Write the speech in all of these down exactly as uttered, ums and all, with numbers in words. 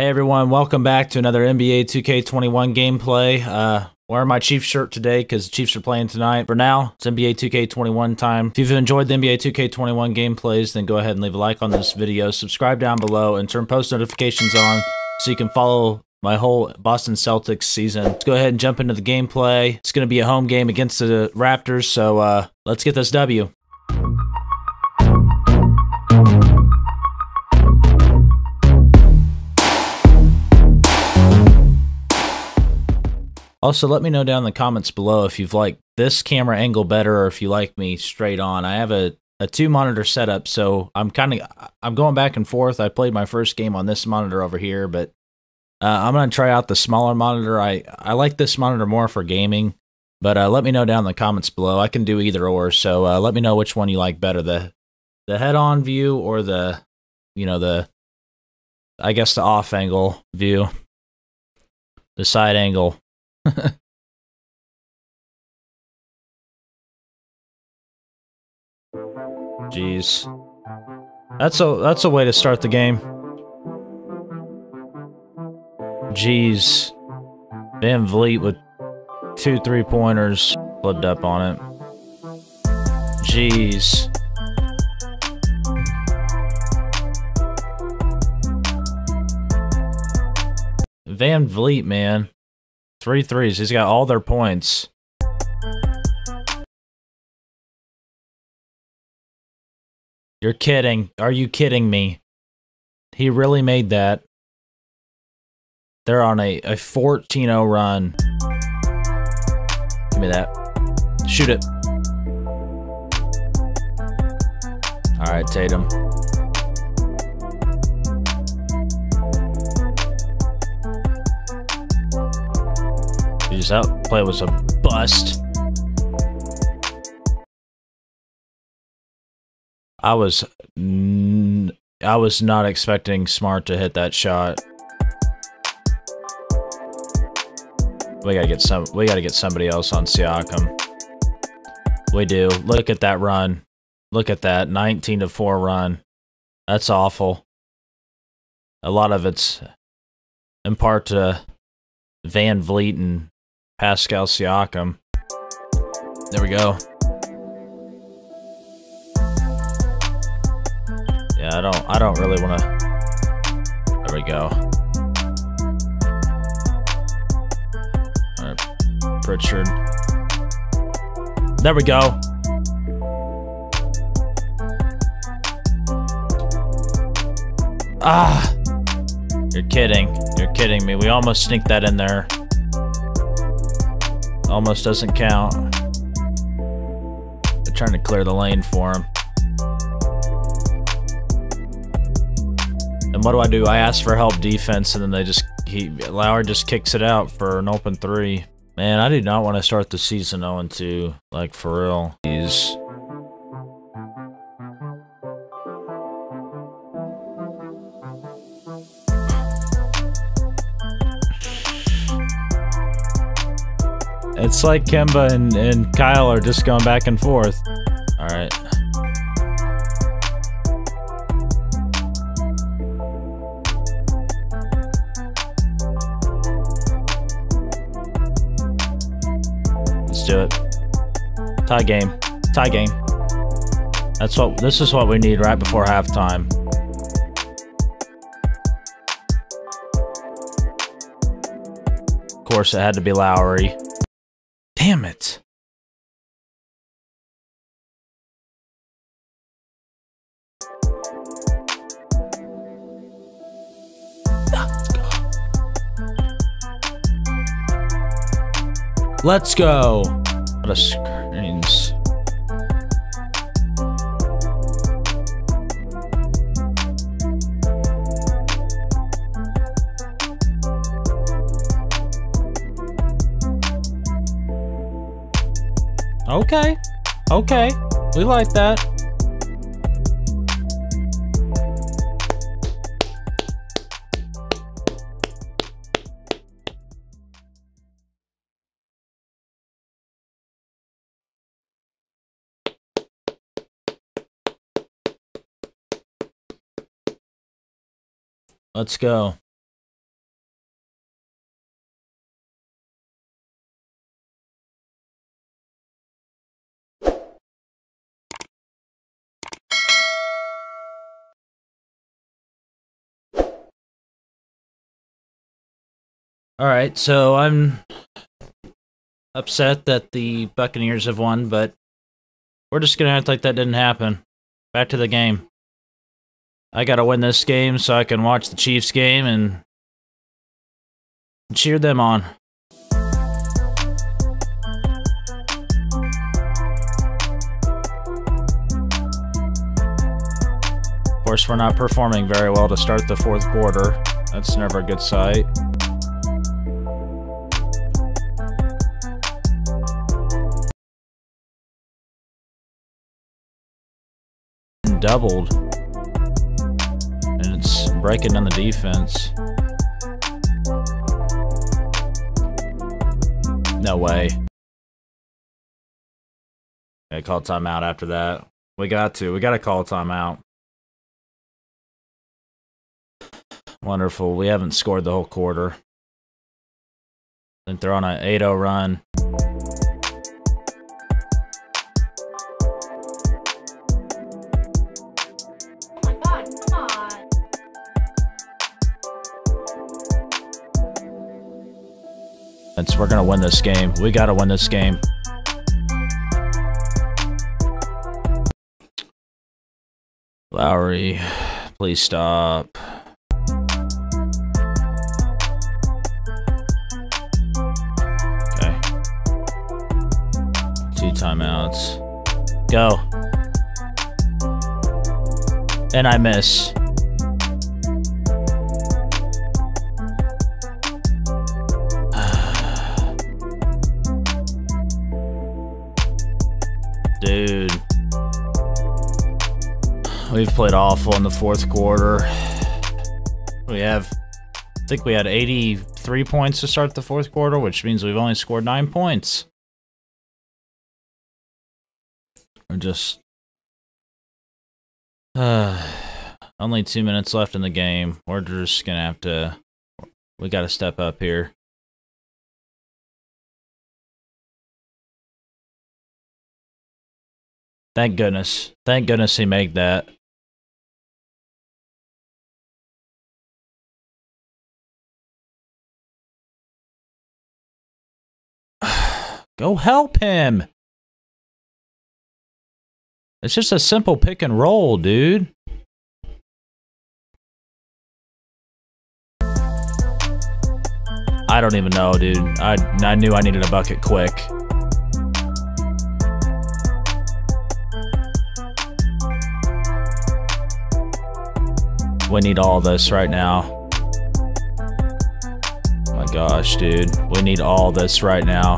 Hey everyone, welcome back to another N B A two K twenty-one gameplay. Uh, wearing my Chiefs shirt today because Chiefs are playing tonight. For now, it's N B A two K twenty-one time. If you've enjoyed the N B A two K twenty-one gameplays, then go ahead and leave a like on this video, subscribe down below, and turn post notifications on so you can follow my whole Boston Celtics season. Let's go ahead and jump into the gameplay. It's going to be a home game against the Raptors, so uh, let's get this W. Also, let me know down in the comments below if you've liked this camera angle better or if you like me straight on. I have a, a two-monitor setup, so I'm kind of I'm going back and forth. I played my first game on this monitor over here, but uh, I'm going to try out the smaller monitor. I, I like this monitor more for gaming, but uh, let me know down in the comments below. I can do either or, so uh, let me know which one you like better, the the head-on view or the, you know, the, I guess the off-angle view, the side angle. Jeez, that's a that's a way to start the game. Jeez, VanVleet with two three pointers, flipped up on it. Jeez. VanVleet, man. Three threes. He's got all their points. You're kidding. Are you kidding me? He really made that. They're on a fourteen oh run. Give me that. Shoot it. All right, Tatum. That play was a bust. I was n I was not expecting Smart to hit that shot. We gotta get some. We gotta get somebody else on Siakam. We do. Look at that run. Look at that nineteen to four run. That's awful. A lot of it's in part to VanVleet and Pascal Siakam. There we go. Yeah, I don't I don't really want to. There we go. All right, Pritchard. There we go. Ah. You're kidding. You're kidding me. We almost sneaked that in there. Almost doesn't count. They're trying to clear the lane for him. And what do I do? I ask for help defense, and then they just he Lowry just kicks it out for an open three. Man, I do not want to start the season oh and two, like for real. He's It's like Kemba and, and Kyle are just going back and forth. All right. Let's do it. Tie game. Tie game. That's what, this is what we need right before halftime. Of course, it had to be Lowry. Damn it. Let's go. What a screens. Okay, okay, we like that. Let's go. Alright, so I'm upset that the Buccaneers have won, but we're just gonna act like that didn't happen. Back to the game. I gotta win this game so I can watch the Chiefs game and cheer them on. Of course, we're not performing very well to start the fourth quarter. That's never a good sight. And doubled. And it's breaking down the defense. No way. I call timeout after that. We got to. We got to call timeout. Wonderful. We haven't scored the whole quarter. I think they're on an eight oh run. So we're gonna win this game. We gotta win this game. Lowry, please stop. Okay. Two timeouts. Go. And I miss. Dude, we've played awful in the fourth quarter. We have, I think we had eighty-three points to start the fourth quarter, which means we've only scored nine points. We're just, uh, only two minutes left in the game. We're just gonna have to, we gotta step up here. Thank goodness. Thank goodness he made that. Go help him. It's just a simple pick and roll, dude. I don't even know, dude. I, I knew I needed a bucket quick. We need all this right now. Oh my gosh, dude. We need all this right now.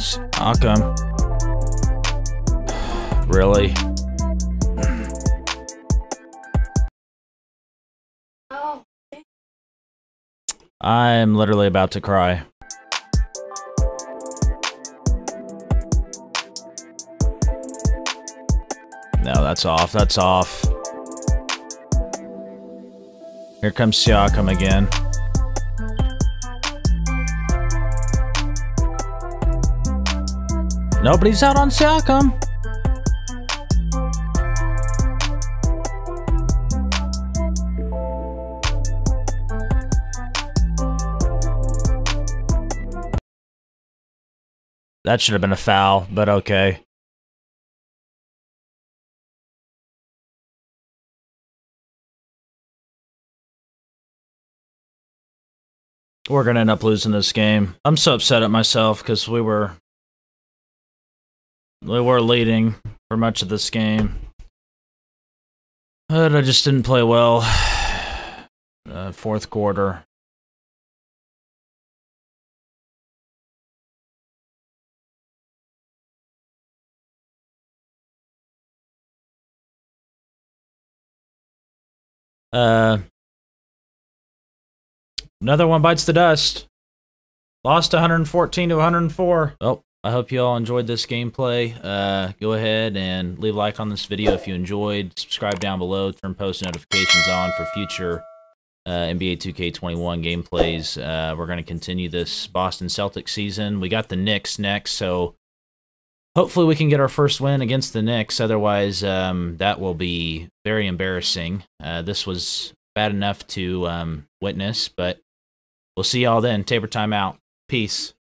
Siakam. Really? Oh. I'm literally about to cry. No, that's off. That's off. Here comes Siakam again. Nobody's out on Siakam. That should have been a foul, but okay. We're going to end up losing this game. I'm so upset at myself because we were we were leading for much of this game. But I just didn't play well. Uh, fourth quarter. Uh... Another one bites the dust. Lost one hundred fourteen to one hundred four. Well, I hope you all enjoyed this gameplay. Uh, go ahead and leave a like on this video if you enjoyed. Subscribe down below. Turn post notifications on for future uh, N B A two K twenty-one gameplays. Uh, we're going to continue this Boston Celtics season. We got the Knicks next, so hopefully we can get our first win against the Knicks. Otherwise, um, that will be very embarrassing. Uh, this was bad enough to um, witness, but we'll see y'all then. Taper time out. Peace.